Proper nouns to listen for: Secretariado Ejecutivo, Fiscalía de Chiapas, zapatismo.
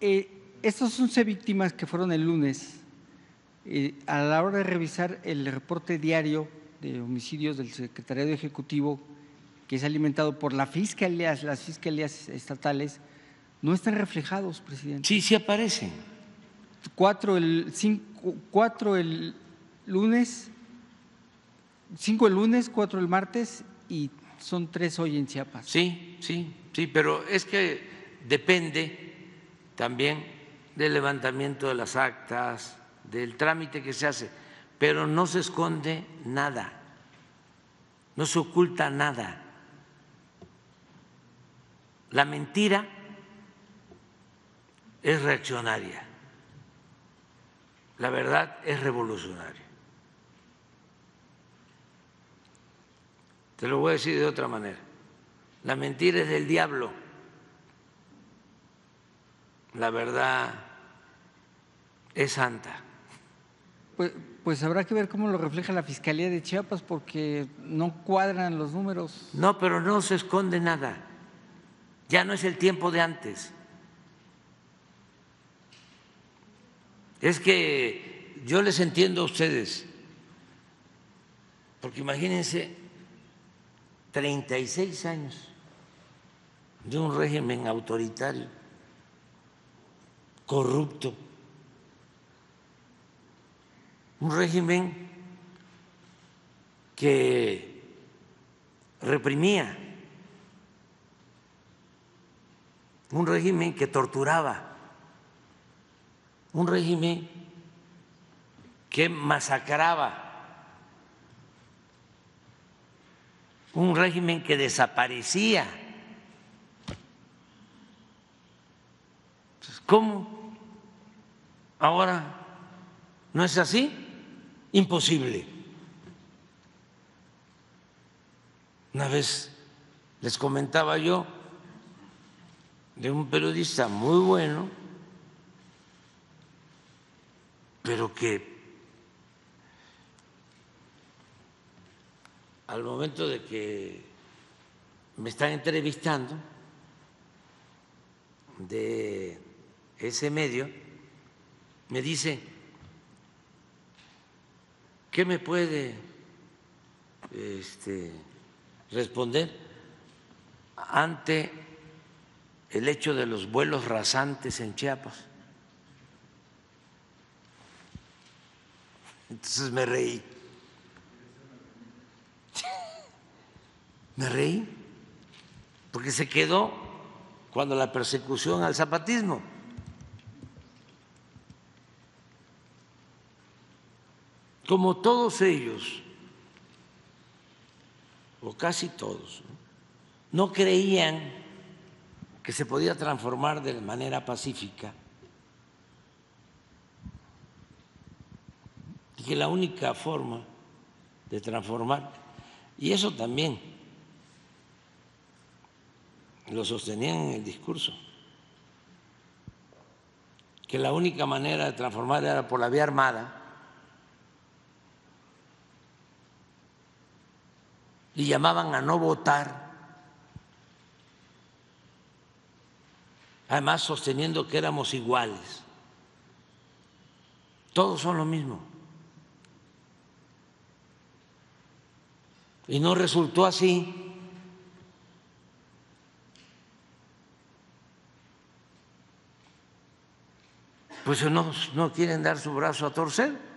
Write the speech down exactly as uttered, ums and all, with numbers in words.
Eh, estos once víctimas que fueron el lunes, eh, a la hora de revisar el reporte diario de homicidios del Secretariado Ejecutivo, que es alimentado por la Fiscalía, las fiscalías estatales, no están reflejados, presidente. Sí, sí aparecen. Cuatro el, cinco, cuatro el lunes, cinco el lunes, cuatro el martes y son tres hoy en Chiapas. Sí, sí, sí, pero es que depende también del levantamiento de las actas, del trámite que se hace, pero no se esconde nada, no se oculta nada. La mentira es reaccionaria, la verdad es revolucionaria. Te lo voy a decir de otra manera, la mentira es del diablo, la verdad es santa. Pues, pues habrá que ver cómo lo refleja la Fiscalía de Chiapas, porque no cuadran los números. No, pero no se esconde nada, ya no es el tiempo de antes. Es que yo les entiendo a ustedes, porque imagínense treinta y seis años de un régimen autoritario, corrupto, un régimen que reprimía, un régimen que torturaba, un régimen que masacraba, un régimen que desaparecía. Entonces, ¿cómo ahora no es así? Imposible. Una vez les comentaba yo de un periodista muy bueno, pero que al momento de que me están entrevistando de ese medio, me dice, ¿qué me puede este, responder ante el hecho de los vuelos rasantes en Chiapas? Entonces me reí, me reí, porque se quedó cuando la persecución al zapatismo. Como todos ellos, o casi todos, no creían que se podía transformar de manera pacífica, que la única forma de transformar, y eso también lo sostenían en el discurso, que la única manera de transformar era por la vía armada, y llamaban a no votar, además sosteniendo que éramos iguales, todos son lo mismo. Y no resultó así. Pues no, no quieren dar su brazo a torcer.